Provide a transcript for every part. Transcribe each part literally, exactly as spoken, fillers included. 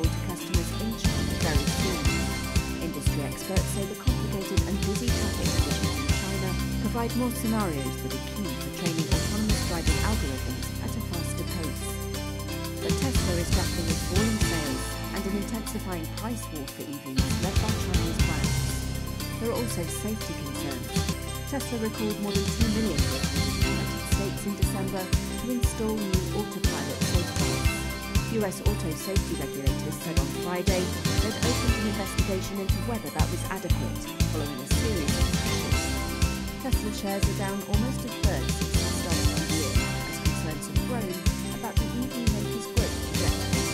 available to customers in China very soon. Industry experts say the complicated and busy traffic conditions in China provide more scenarios that are key for training autonomous driving algorithms at a faster pace. But Tesla is grappling with falling sales and an intensifying price war for E Vs led by Chinese brands. There are also safety concerns. Tesla recalled more than two million vehicles in the United States in December to install new Autopilot safeguards. U S auto safety regulators said on Friday they'd opened an investigation into whether that was adequate following a series of crashes. Tesla shares are down almost a third since the start of the year as concerns have grown about the E V maker's growth projections.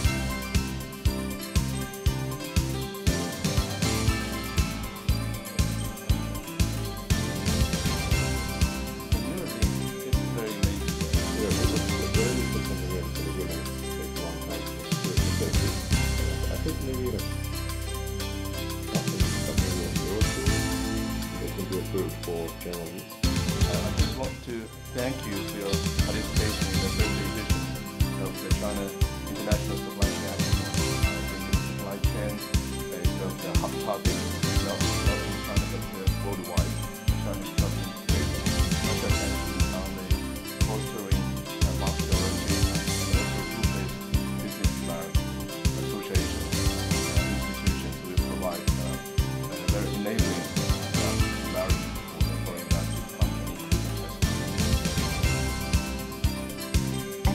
For general use. Uh, I just want to thank you for your participation in the first edition of the China International Supply Chain. Uh, the supply chain is one of the hot topics, not only in China but worldwide. China's government is much attention on the fostering and market orientation and also group-based business plan associations and institutions will provide uh, a very enabling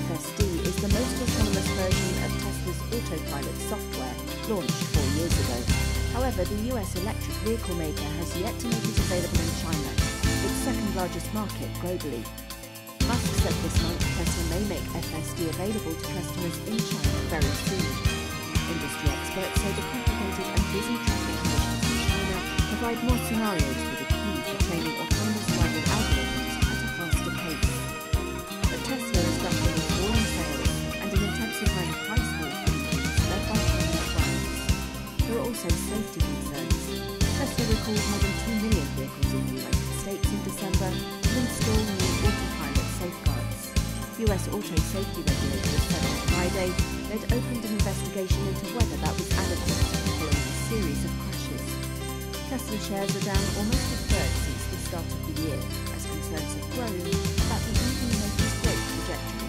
F S D is the most autonomous version of Tesla's Autopilot software, launched four years ago. However, the U S electric vehicle maker has yet to make it available in China, its second largest market globally. Musk said this month Tesla may make F S D available to customers in China very soon. Industry experts say the complicated and busy traffic conditions in China provide more scenarios for the key for training autonomous driving algorithms at a faster pace. But Tesla is grappling with falling sales and an intensifying price war for E Vs led by Chinese brands. There are also safety concerns. Tesla recalled more than two million vehicles in the United States in December to install new Autopilot safeguards. U S auto safety regulators said on Friday they'd opened an investigation into whether that was adequate following a series of crashes. Tesla shares are down almost a third since the start of the year, as concerns have grown about the E V maker's growth trajectory.